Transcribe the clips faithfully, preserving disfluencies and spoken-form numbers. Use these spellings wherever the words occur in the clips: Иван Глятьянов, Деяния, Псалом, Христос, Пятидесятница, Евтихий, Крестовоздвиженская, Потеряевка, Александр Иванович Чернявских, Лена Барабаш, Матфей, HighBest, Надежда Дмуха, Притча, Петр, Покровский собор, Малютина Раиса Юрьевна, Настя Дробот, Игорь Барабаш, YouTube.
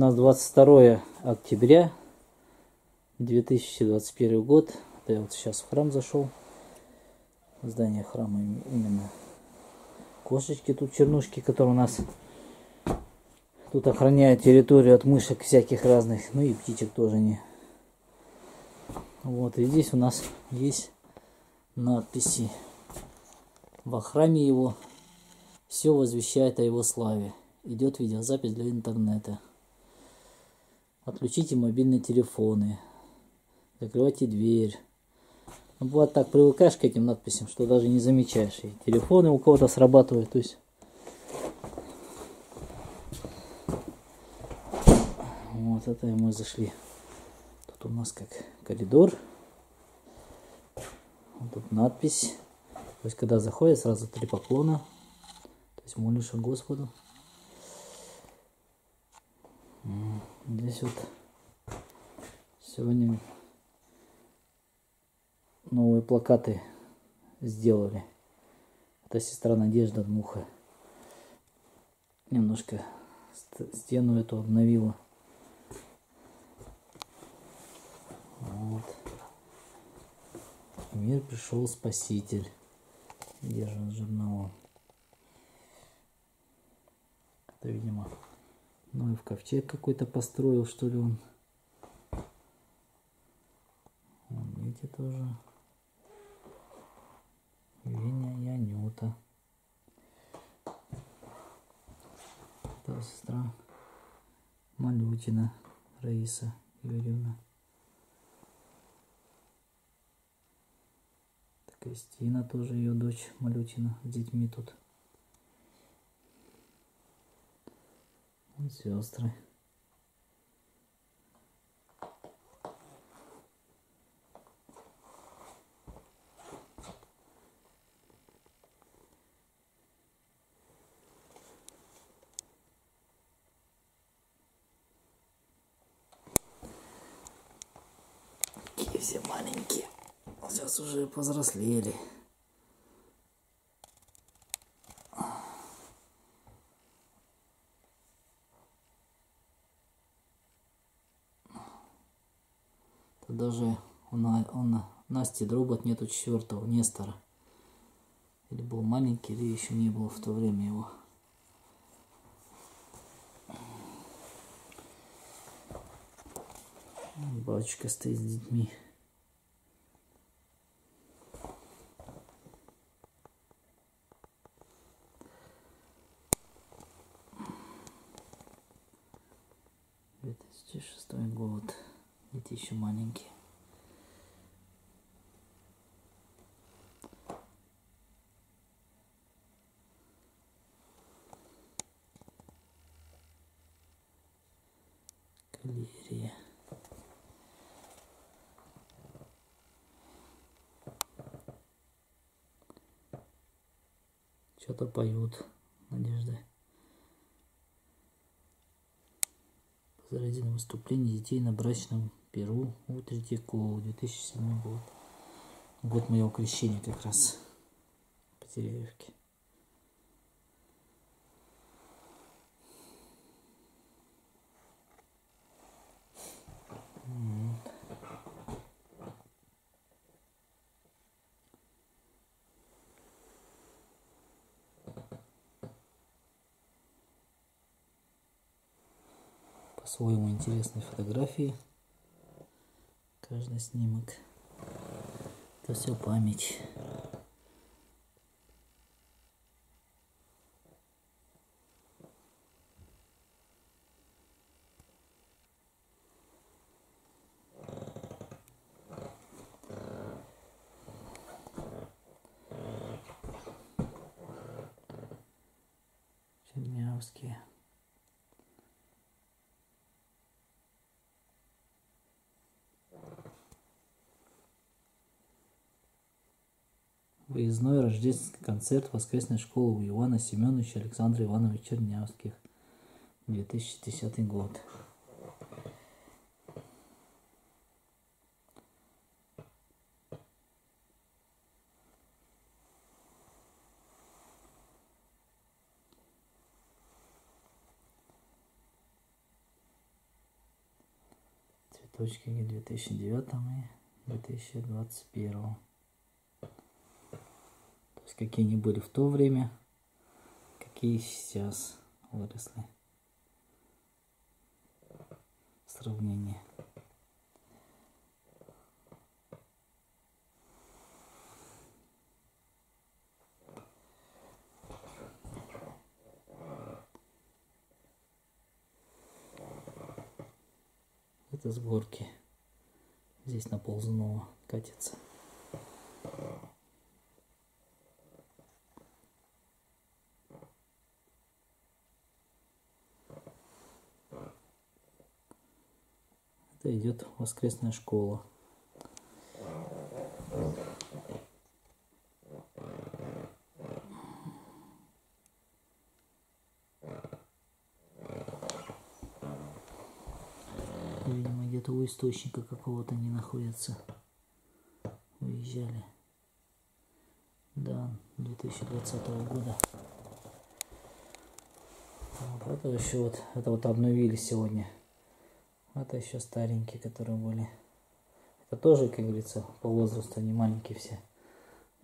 нас двадцать второе октября две тысячи двадцать первый год. Это я вот сейчас в храм зашел. В здание храма именно. Кошечки тут, чернушки, которые у нас тут охраняют территорию от мышек всяких разных. Ну и птичек тоже не. Вот, и здесь у нас есть надписи. Во храме его все возвещает о его славе. Идет видеозапись для интернета. Отключите мобильные телефоны. Закрывайте дверь. Ну, бывает так, привыкаешь к этим надписям, что даже не замечаешь. И телефоны у кого-то срабатывают. То есть... Вот это и мы зашли. Тут у нас как коридор. Вот тут надпись. То есть, когда заходит, сразу три поклона. То есть, молишься Господу. Здесь вот сегодня новые плакаты сделали. Это сестра Надежда Дмуха. Немножко стену эту обновила. Вот. В мир пришел Спаситель. Держит журнал. Это, видимо, ну и в ковчег какой-то построил, что ли, он. Вон, видите, тоже. Веня и Анюта. Это сестра Малютина Раиса Юрьевна. Кристина тоже, ее дочь Малютина, с детьми тут. Сестры. Какие все маленькие. Сейчас уже повзрослели. Тут даже у, на, у на, Насти Дробот нету четвертого, Нестора. Или был маленький, или еще не было в то время его. Бабочка стоит с детьми. две тысячи шестой год. Дети еще маленькие. Калерия. Что-то поют, Надежда. Заразительное выступление детей на брачном перу у Третьякова, две тысячи седьмой год. Год моего крещения как раз. В Потеряевке. По-своему интересные фотографии. Каждый снимок. Это все память. Чернявские. Выездной рождественский концерт воскресной школы у Ивана Семеновича Александра Ивановича Чернявских, две тысячи десятый год. точки к две тысячи девятому и две тысячи двадцать первому. То есть какие они были в то время, какие сейчас выросли. Сравнение. Это с горки. Здесь на ползунова катится. Это идет воскресная школа. Видимо, где-то у источника какого-то они находятся. Уезжали. Да, две тысячи двадцатого года. Вот это еще вот, это вот обновили сегодня. Это еще старенькие, которые были. Это тоже, как говорится, по возрасту они маленькие все.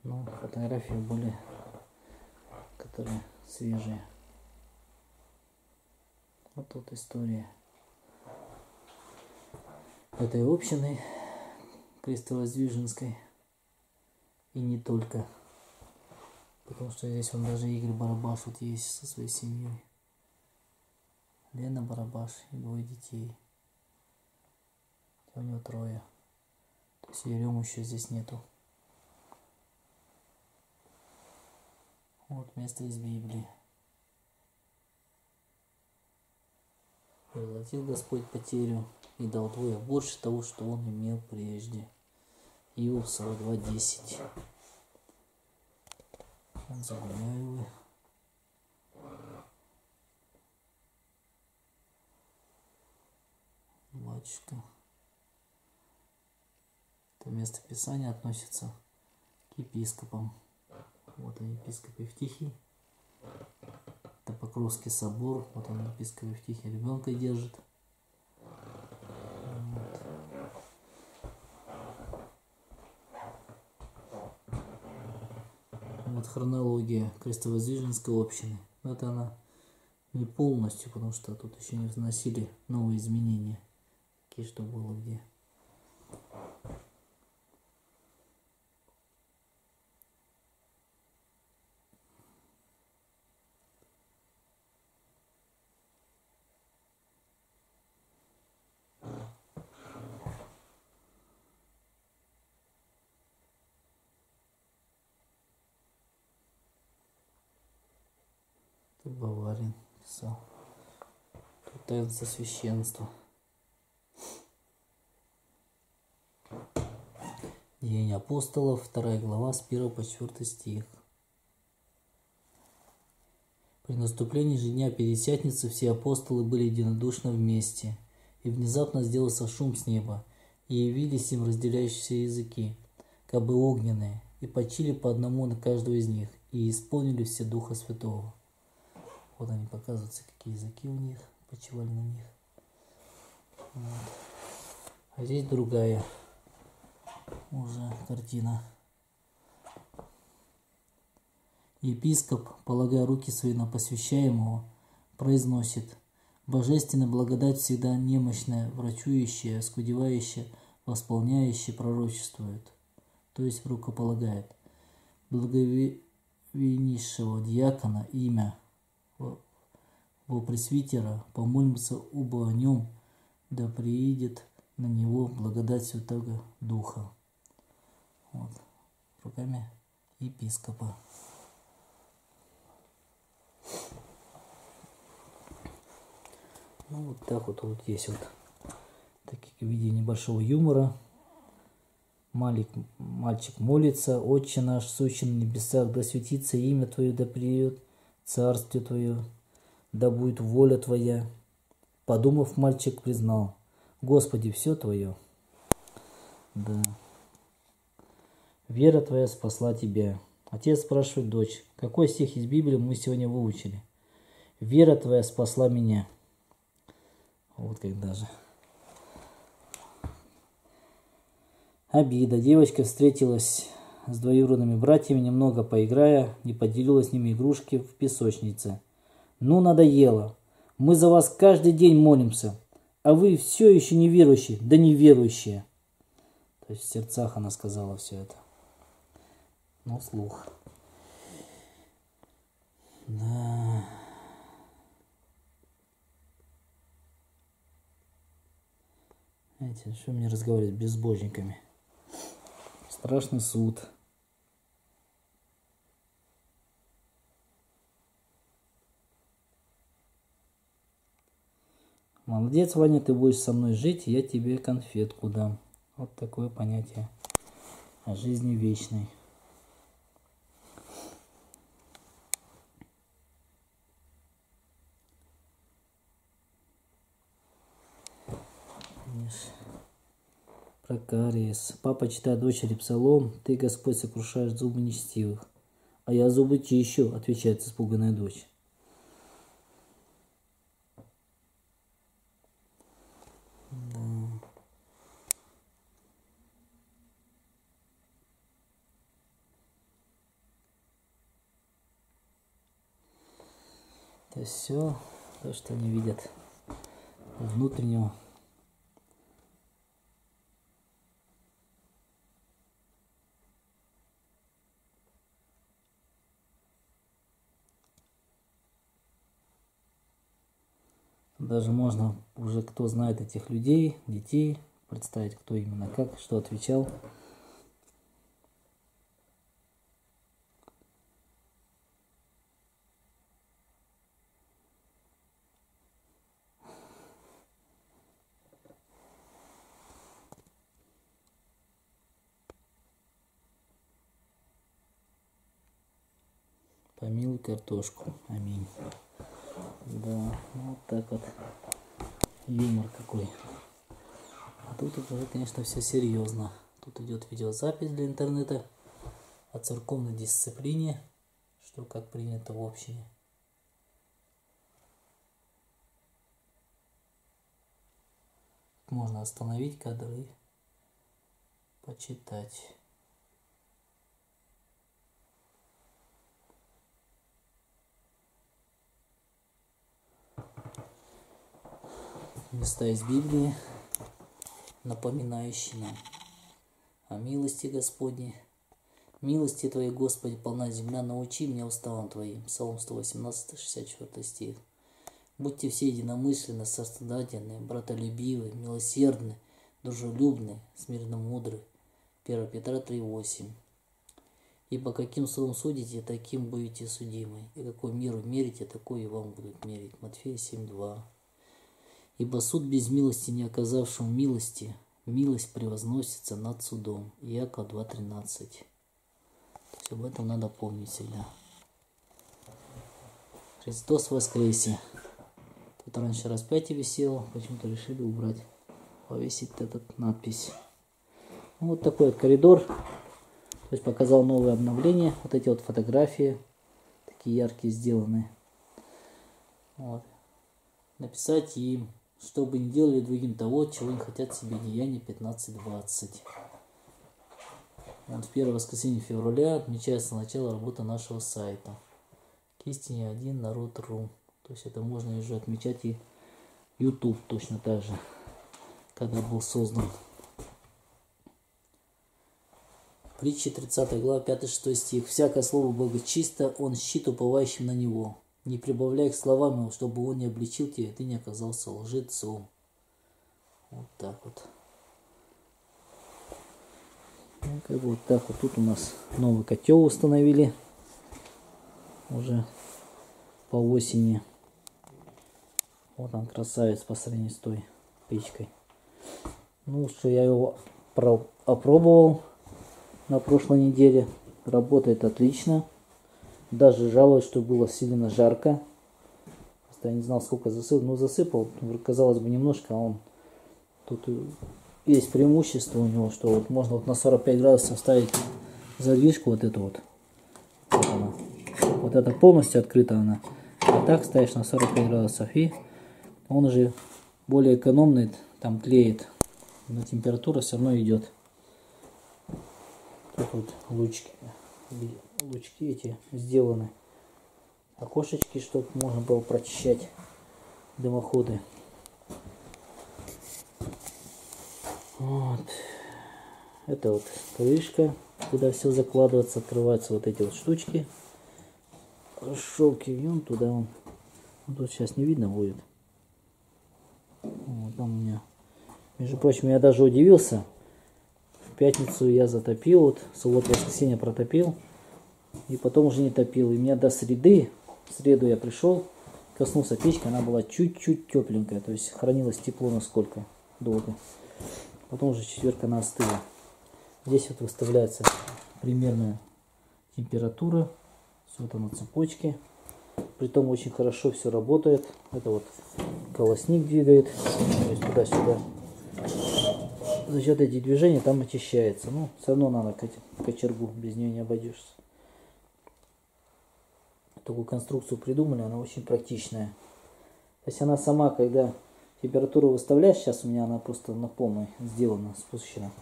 Но фотографии были, которые свежие. Вот тут история этой общины Крестовоздвиженской. И не только. Потому что здесь он даже Игорь Барабаш вот есть со своей семьей. Лена Барабаш и двое детей. У него трое. То есть Ерему еще здесь нету. Вот место из Библии. Возвратил Господь потерю и дал двое больше того, что он имел прежде. Иов сорок два десять. Он загуляю. Батюшка. Место Писания относится к епископам. Вот он, епископ Евтихий. Это Покровский собор. Вот он, епископ Евтихий, ребенка держит. Вот. Вот хронология Крестовоздвиженской общины. Но это она не полностью, потому что тут еще не вносили новые изменения. Какие что было где. Баварин писал. Тут это за священство. Деяния апостолов, вторая глава, с первого по четвёртый стих. При наступлении же дня Пятидесятницы все апостолы были единодушно вместе, и внезапно сделался шум с неба, и явились им разделяющиеся языки, как бы огненные, и почили по одному на каждого из них, и исполнили все Духа Святого. Вот они показываются, какие языки у них, почивали на них. Вот. А здесь другая уже картина. Епископ, полагая руки свои на посвящаемого, произносит: «Божественная благодать всегда немощная, врачующая, оскудевающая, восполняющая, пророчествует». То есть рукополагает. Благовеннейшего диакона имя во пресвитера, помолимся оба о нем, да приедет на него благодать Святого Духа. Вот, руками епископа. Ну вот так вот, вот есть вот такие в виде небольшого юмора. Малик, мальчик молится: «Отче наш, сущий на небесах, да светится имя Твое, да приедет Царствие Твое, да будет воля Твоя». Подумав, мальчик признал: «Господи, все Твое». Да. «Вера Твоя спасла тебя». Отец спрашивает дочь: «Какой стих из Библии мы сегодня выучили?» «Вера Твоя спасла меня». Вот как даже. Обида. Девочка встретилась с двоюродными братьями, немного поиграя, не поделилась с ними игрушки в песочнице. «Ну, надоело. Мы за вас каждый день молимся, а вы все еще неверующие, да неверующие». То есть в сердцах она сказала все это. Ну, вслух. Да. Знаете, что мне разговаривать с безбожниками? Страшный суд. Молодец, Ваня, ты будешь со мной жить, я тебе конфетку дам. Вот такое понятие о жизни вечной. Про кариес. Папа читает дочери псалом. Ты, Господь, сокрушаешь зубы нечестивых. А я зубы чищу, отвечает испуганная дочь. Это все то, что они видят внутреннего. Даже можно уже, кто знает этих людей, детей, представить, кто именно как, что отвечал. Помилуй картошку. Аминь. Да, вот так вот юмор какой. А тут уже, конечно, все серьезно. Тут идет видеозапись для интернета о церковной дисциплине, что как принято в общине. Можно остановить кадр и почитать. Места из Библии, напоминающие нам о милости Господней. «Милости Твоей, Господи, полна земля, научи меня уставам Твоим». Псалом сто восемнадцать, шестьдесят четвёртый стих. «Будьте все единомысленны, сострадательны, братолюбивы, милосердны, дружелюбны, смиренно мудры». первое Петра три восемь. «Ибо каким словом судите, таким будете судимы, и какую меру мерите, такую и вам будут мерить». Матфея семь два. Ибо суд без милости, не оказавшему милости, милость превозносится над судом. Иаков два тринадцать. То есть об этом надо помнить всегда. Христос воскресе. Тут раньше распятие висело, почему-то решили убрать, повесить этот надпись. Ну, вот такой вот коридор. То есть показал новое обновление. Вот эти вот фотографии, такие яркие сделаны. Вот. Написать им, чтобы не делали другим того, чего не хотят себе. Деяния пятнадцать двадцать. Вот в первое воскресенье февраля отмечается начало работы нашего сайта. Кистине один народ.ру. То есть это можно уже отмечать и YouTube точно так же, когда был создан. Притча тридцатая глава, пятый шестой стих. «Всякое слово Бога чисто, он щит уповающим на него. Не прибавляй к словам его, чтобы он не обличил тебя, и ты не оказался лжецом». Вот так вот. Ну, как бы вот так вот. Тут у нас новый котел установили. Уже по осени. Вот он красавец по сравнению с той печкой. Ну, что я его опробовал на прошлой неделе. Работает отлично. Даже жалуюсь, что было сильно жарко. Я не знал, сколько засыпал. Но засыпал, казалось бы, немножко. А он тут есть преимущество у него, что вот можно вот на сорок пять градусов ставить задвижку вот эту вот. Вот она. Вот это полностью открыта она. А так ставишь на сорок пять градусов. И он уже более экономный, там тлеет. Но температура все равно идет. Тут вот лучки, лучки эти сделаны. Окошечки, чтобы можно было прочищать дымоходы. Вот. Это вот крышка, куда все закладывается, открываются вот эти вот штучки. Шелки вьем туда он. Ну, тут сейчас не видно будет. Вот там у меня. Между прочим, я даже удивился. В пятницу я затопил, вот субботу, воскресенье протопил. И потом уже не топил. И меня до среды, в среду я пришел, коснулся печки, она была чуть-чуть тепленькая. То есть хранилось тепло насколько долго. Потом уже четверг она остыла. Здесь вот выставляется примерная температура. Вот она, цепочки. Притом очень хорошо все работает. Это вот колосник двигает. То есть туда-сюда. За счет этих движений там очищается. Ну, все равно надо кочергу, без нее не обойдешься. Такую конструкцию придумали, она очень практичная. То есть она сама, когда температуру выставляешь, сейчас у меня она просто на полной сделана, спущена.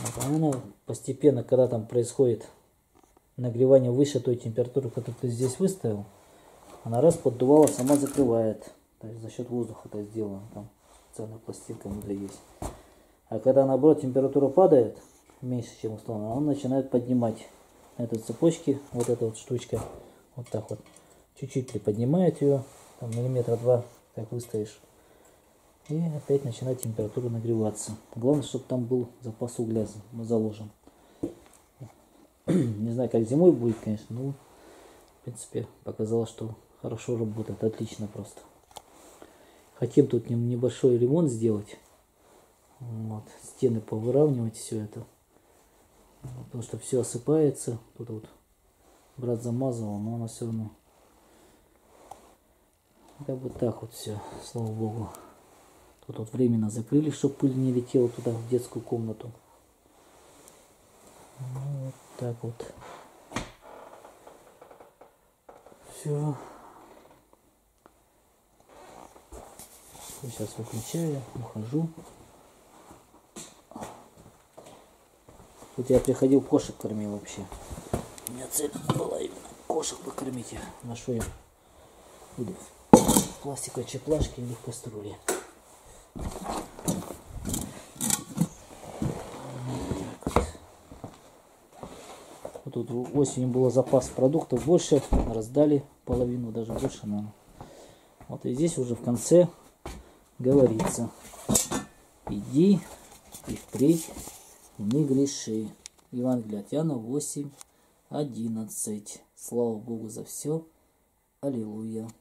Вот, она постепенно, когда там происходит нагревание выше той температуры, которую ты здесь выставил, она раз поддувала, сама закрывает. То есть за счет воздуха это сделано. Там специальная пластинка внутри есть. А когда наоборот температура падает, меньше чем условно, он начинает поднимать на этой цепочке. Вот эта вот штучка. Вот так вот. Чуть-чуть приподнимает ее. Там миллиметра два так выставишь. И опять начинает температура нагреваться. Главное, чтобы там был запас угля заложен. Не знаю, как зимой будет, конечно, но в принципе показалось, что хорошо работает, отлично просто. Хотим тут небольшой ремонт сделать. Вот, стены повыравнивать, все это. Потому что все осыпается. Тут вот брат замазывал, но оно все равно. Как бы так вот все, слава богу. Тут вот временно закрыли, чтобы пыль не летела туда, в детскую комнату. Вот так вот. Все. Сейчас выключаю, ухожу. Тут я приходил, кошек кормил вообще. У меня цель была именно кошек покормить. Я ношу им или в пластиковой чеплашке, или в кастрюле. Тут осенью был запас продуктов больше, раздали половину, даже больше нам. Вот и здесь уже в конце говорится: иди и впредь не греши. Иван Глятьянов восемь одиннадцать. Слава Богу за все. Аллилуйя.